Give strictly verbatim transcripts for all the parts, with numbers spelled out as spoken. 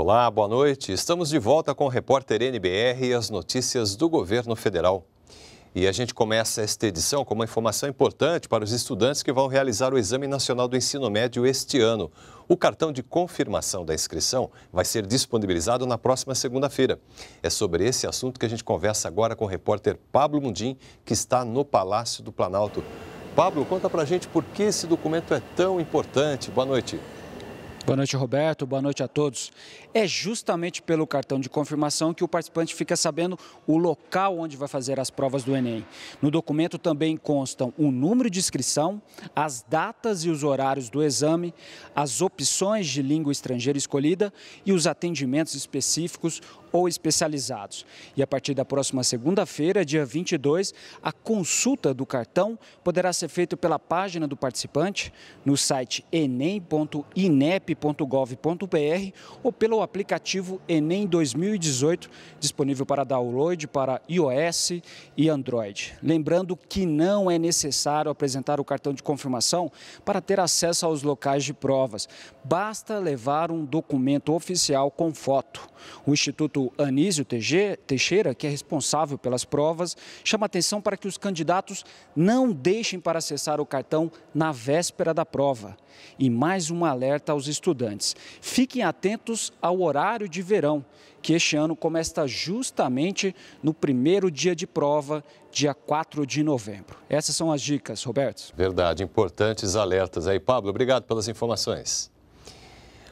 Olá, boa noite. Estamos de volta com o Repórter N B R e as notícias do governo federal. E a gente começa esta edição com uma informação importante para os estudantes que vão realizar o Exame Nacional do Ensino Médio este ano. O cartão de confirmação da inscrição vai ser disponibilizado na próxima segunda-feira. É sobre esse assunto que a gente conversa agora com o repórter Pablo Mundim, que está no Palácio do Planalto. Pablo, conta pra gente por que esse documento é tão importante. Boa noite. Boa noite, Roberto. Boa noite a todos. É justamente pelo cartão de confirmação que o participante fica sabendo o local onde vai fazer as provas do Enem. No documento também constam o número de inscrição, as datas e os horários do exame, as opções de língua estrangeira escolhida e os atendimentos específicos ou especializados. E a partir da próxima segunda-feira, dia vinte e dois, a consulta do cartão poderá ser feita pela página do participante, no site enem ponto inep ponto gov ponto br ou pelo aplicativo Enem dois mil e dezoito, disponível para download para iOS e Android. Lembrando que não é necessário apresentar o cartão de confirmação para ter acesso aos locais de provas. Basta levar um documento oficial com foto. O Instituto Anísio Teixeira, que é responsável pelas provas, chama atenção para que os candidatos não deixem para acessar o cartão na véspera da prova. E mais um alerta aos estudantes: fiquem atentos ao horário de verão, que este ano começa justamente no primeiro dia de prova, dia quatro de novembro. Essas são as dicas, Roberto. Verdade, importantes alertas aí. Pablo, obrigado pelas informações.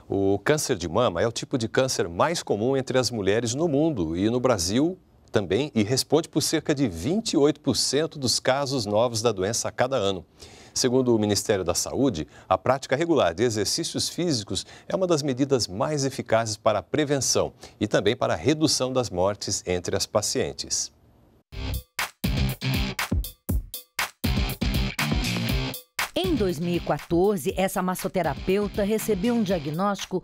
O câncer de mama é o tipo de câncer mais comum entre as mulheres no mundo e no Brasil também, e responde por cerca de vinte e oito por cento dos casos novos da doença a cada ano. Segundo o Ministério da Saúde, a prática regular de exercícios físicos é uma das medidas mais eficazes para a prevenção e também para a redução das mortes entre as pacientes. Em dois mil e quatorze, essa massoterapeuta recebeu um diagnóstico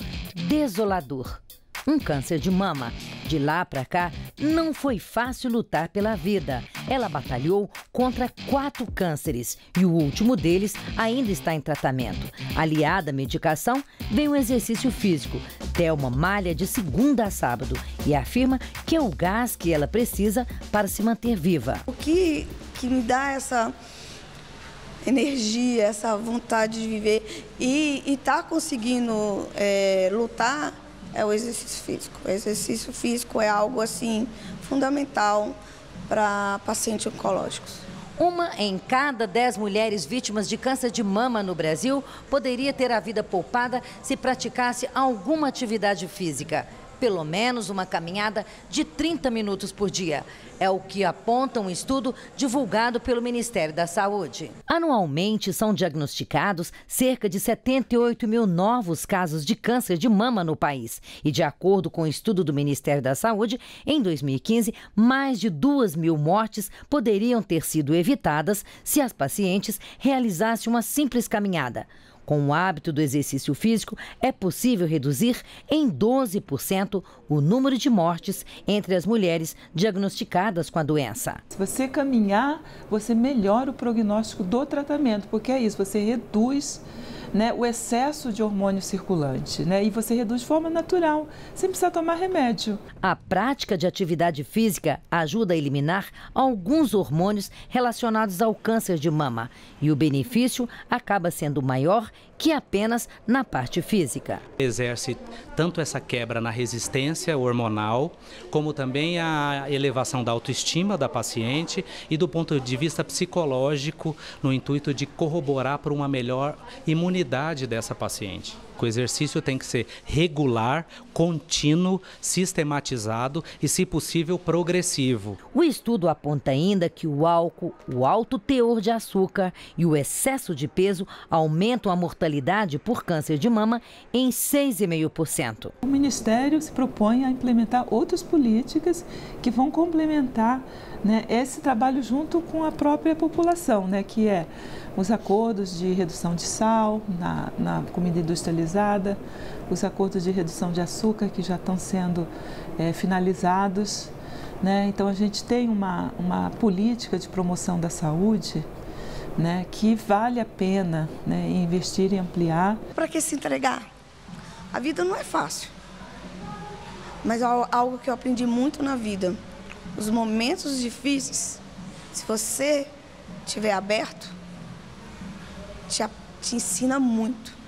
desolador: um câncer de mama. De lá para cá, não foi fácil lutar pela vida. Ela batalhou contra quatro cânceres e o último deles ainda está em tratamento. Aliada à medicação, vem o exercício físico. Thelma malha de segunda a sábado e afirma que é o gás que ela precisa para se manter viva. O que, que me dá essa energia, essa vontade de viver e estar tá conseguindo é, lutar é o exercício físico. O exercício físico é algo assim fundamental para pacientes oncológicos. Uma em cada dez mulheres vítimas de câncer de mama no Brasil poderia ter a vida poupada se praticasse alguma atividade física. Pelo menos uma caminhada de trinta minutos por dia. É o que aponta um estudo divulgado pelo Ministério da Saúde. Anualmente são diagnosticados cerca de setenta e oito mil novos casos de câncer de mama no país. E de acordo com o estudo do Ministério da Saúde, em dois mil e quinze, mais de duas mil mortes poderiam ter sido evitadas se as pacientes realizassem uma simples caminhada. Com o hábito do exercício físico, é possível reduzir em doze por cento o número de mortes entre as mulheres diagnosticadas com a doença. Se você caminhar, você melhora o prognóstico do tratamento, porque é isso, você reduz, né, o excesso de hormônio circulante, né, e você reduz de forma natural, sem precisar tomar remédio. A prática de atividade física ajuda a eliminar alguns hormônios relacionados ao câncer de mama e o benefício acaba sendo maior que apenas na parte física. Exerce tanto essa quebra na resistência hormonal, como também a elevação da autoestima da paciente e do ponto de vista psicológico, no intuito de corroborar para uma melhor imunidade dessa paciente. O exercício tem que ser regular, contínuo, sistematizado e, se possível, progressivo. O estudo aponta ainda que o álcool, o alto teor de açúcar e o excesso de peso aumentam a mortalidade por câncer de mama em seis vírgula cinco por cento. O Ministério se propõe a implementar outras políticas que vão complementar, né, esse trabalho junto com a própria população, né, que é os acordos de redução de sal na, na comida industrializada, os acordos de redução de açúcar que já estão sendo é, finalizados, né? Então a gente tem uma, uma política de promoção da saúde, né, que vale a pena, né, investir e ampliar. Para que se entregar? A vida não é fácil. mas algo que eu aprendi muito na vida. Os momentos difíceis, se você estiver aberto, te, te ensina muito.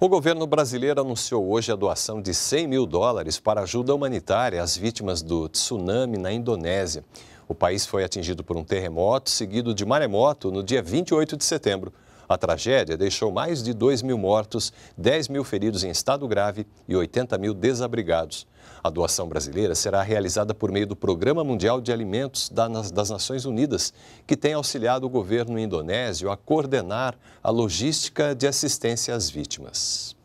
O governo brasileiro anunciou hoje a doação de cem mil dólares para ajuda humanitária às vítimas do tsunami na Indonésia. O país foi atingido por um terremoto seguido de maremoto no dia vinte e oito de setembro. A tragédia deixou mais de dois mil mortos, dez mil feridos em estado grave e oitenta mil desabrigados. A doação brasileira será realizada por meio do Programa Mundial de Alimentos das Nações Unidas, que tem auxiliado o governo indonésio a coordenar a logística de assistência às vítimas.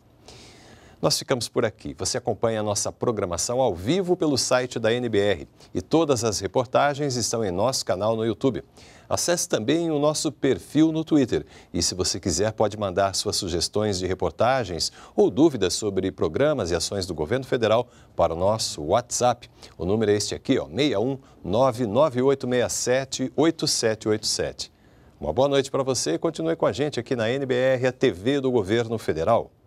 Nós ficamos por aqui. Você acompanha a nossa programação ao vivo pelo site da N B R e todas as reportagens estão em nosso canal no YouTube. Acesse também o nosso perfil no Twitter e, se você quiser, pode mandar suas sugestões de reportagens ou dúvidas sobre programas e ações do governo federal para o nosso WhatsApp. O número é este aqui, ó, seis um nove nove oito seis sete oito sete oito sete. Uma boa noite para você e continue com a gente aqui na N B R, a T V do Governo Federal.